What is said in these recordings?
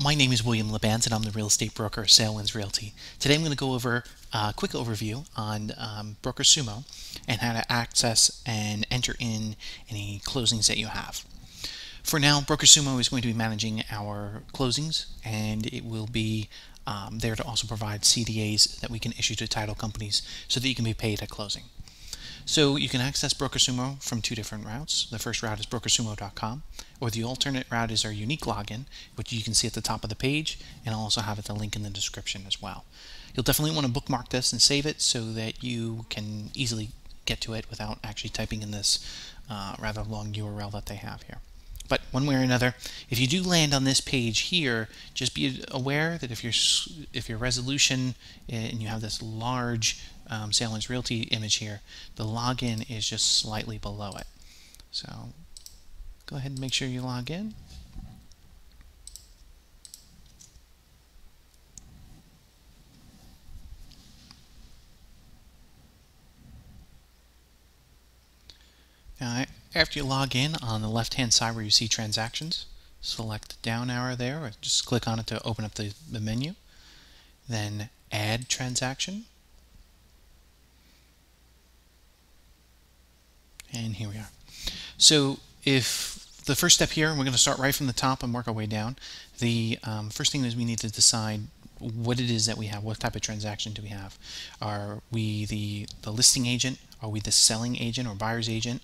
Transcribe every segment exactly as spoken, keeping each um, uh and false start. My name is William Labbancz, and I'm the real estate broker at Sailwinds Realty. Today I'm going to go over a quick overview on um, BrokerSumo and how to access and enter in any closings that you have. For now, BrokerSumo is going to be managing our closings, and it will be um, there to also provide C D As that we can issue to title companies so that you can be paid at closing. So you can access BrokerSumo from two different routes. The first route is broker sumo dot com, or the alternate route is our unique login, which you can see at the top of the page, and I'll also have it the link in the description as well. You'll definitely want to bookmark this and save it so that you can easily get to it without actually typing in this uh, rather long U R L that they have here. But one way or another, if you do land on this page here, just be aware that if your if your resolution and you have this large um, Sailwinds Realty image here, the login is just slightly below it. So go ahead and make sure you log in. All right. After you log in, on the left-hand side where you see transactions, select the down arrow there, or just click on it to open up the, the menu. Then add transaction. And here we are. So if the first step here, and we're going to start right from the top and work our way down, the um, first thing is we need to decide what it is that we have. What type of transaction do we have? Are we the, the listing agent? Are we the selling agent or buyer's agent?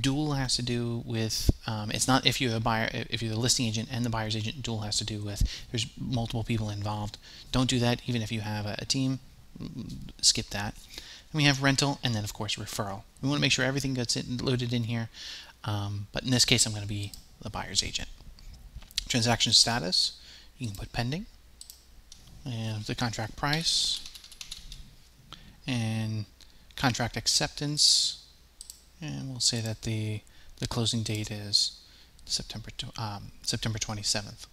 Dual has to do with, um, it's not if you're a buyer, if you're the listing agent and the buyer's agent, dual has to do with there's multiple people involved. Don't do that even if you have a, a team, skip that. And we have rental and then of course referral. We want to make sure everything gets in, loaded in here, um, but in this case I'm going to be the buyer's agent. Transaction status, you can put pending, and the contract price, and contract acceptance, and we'll say that the the closing date is September um, September twenty-seventh.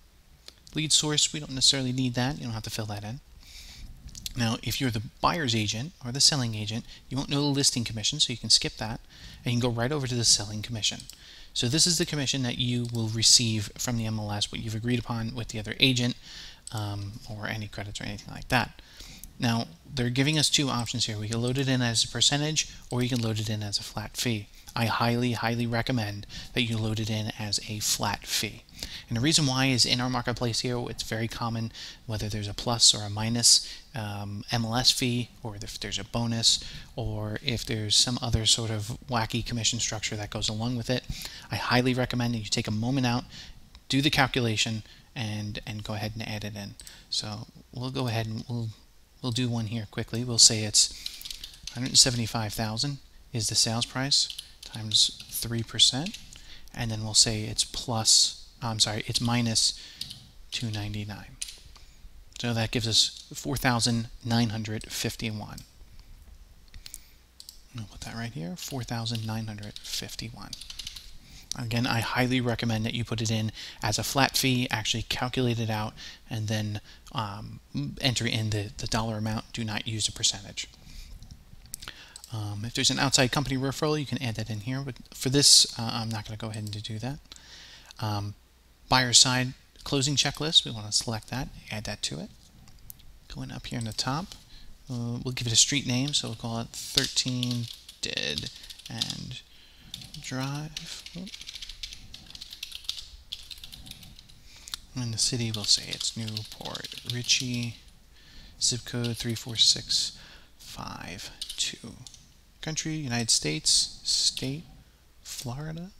Lead source, we don't necessarily need that. You don't have to fill that in. Now, if you're the buyer's agent or the selling agent, you won't know the listing commission, so you can skip that, and you can go right over to the selling commission. So this is the commission that you will receive from the M L S, what you've agreed upon with the other agent, um, or any credits or anything like that. Now, they're giving us two options here. We can load it in as a percentage, or you can load it in as a flat fee. I highly, highly recommend that you load it in as a flat fee. And the reason why is in our marketplace here, it's very common, whether there's a plus or a minus um, M L S fee, or if there's a bonus, or if there's some other sort of wacky commission structure that goes along with it. I highly recommend that you take a moment out, do the calculation, and, and go ahead and add it in. So we'll go ahead and we'll... We'll do one here quickly. We'll say it's one hundred seventy-five thousand dollars is the sales price times three percent, and then we'll say it's plus, I'm sorry, it's minus two hundred ninety-nine dollars. So that gives us four thousand nine hundred fifty-one dollars. I'll put that right here, four thousand nine hundred fifty-one dollars. Again, I highly recommend that you put it in as a flat fee, actually calculate it out, and then um, enter in the, the dollar amount. Do not use a percentage. Um, if there's an outside company referral, you can add that in here, but for this, uh, I'm not going to go ahead and do that. Um, buyer side closing checklist, we want to select that, add that to it. Going up here in the top, uh, we'll give it a street name, so we'll call it thirteen Dead and Drive. And the city, will say it's Newport Richey, zip code three four six five two. Country, United States, state, Florida.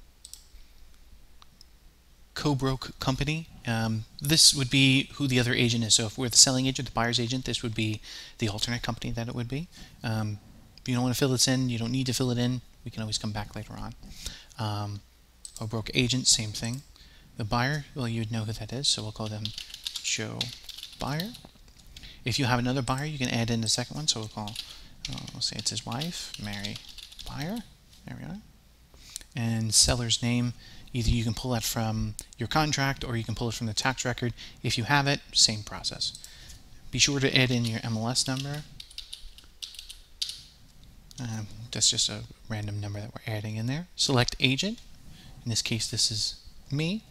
Co-broke company. Um, this would be who the other agent is. So if we're the selling agent, the buyer's agent, this would be the alternate company that it would be. Um, if you don't want to fill this in, you don't need to fill it in. We can always come back later on. Um, or broke agent, same thing. The buyer, well, you'd know who that is, so we'll call them Joe Buyer. If you have another buyer, you can add in the second one, so we'll call, uh, we'll say it's his wife, Mary Buyer. There we are. And seller's name, either you can pull that from your contract or you can pull it from the tax record. If you have it, same process. Be sure to add in your M L S number. Um, that's just a random number that we're adding in there. Select agent. In this case, this is me.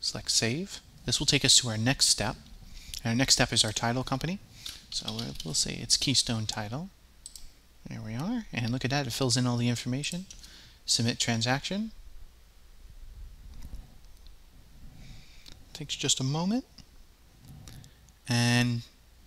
Select save. This will take us to our next step. Our next step is our title company. So we'll say it's Keystone Title. There we are. And look at that. It fills in all the information. Submit transaction. Takes just a moment. And,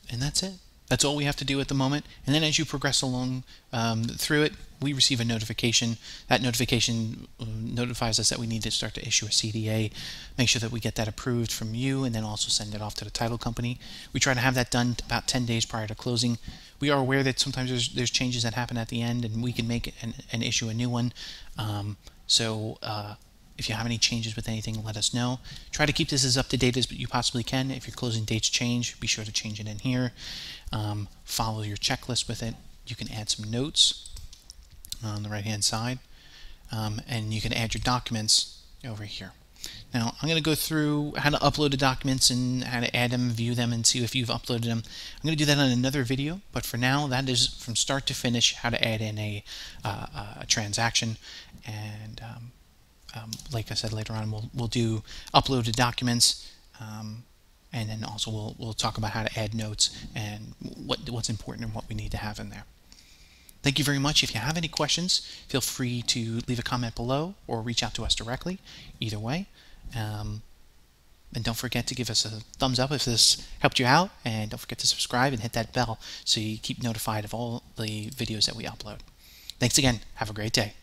and that's it. That's all we have to do at the moment. And then as you progress along um, through it, we receive a notification. That notification notifies us that we need to start to issue a C D A, make sure that we get that approved from you, and then also send it off to the title company. We try to have that done about ten days prior to closing. We are aware that sometimes there's, there's changes that happen at the end, and we can make it and, and issue a new one. Um, so uh, if you have any changes with anything, let us know. Try to keep this as up to date as you possibly can. If your closing dates change, be sure to change it in here. Um, follow your checklist with it. You can add some notes on the right-hand side, um, and you can add your documents over here. Now, I'm going to go through how to upload the documents and how to add them, view them, and see if you've uploaded them. I'm going to do that on another video, but for now, that is from start to finish how to add in a, uh, a transaction. And um, um, like I said, later on, we'll, we'll do upload the documents, um, and then also we'll, we'll talk about how to add notes and what, what's important and what we need to have in there. Thank you very much. If you have any questions, feel free to leave a comment below or reach out to us directly, either way. Um, and don't forget to give us a thumbs up if this helped you out. And don't forget to subscribe and hit that bell so you keep notified of all the videos that we upload. Thanks again. Have a great day.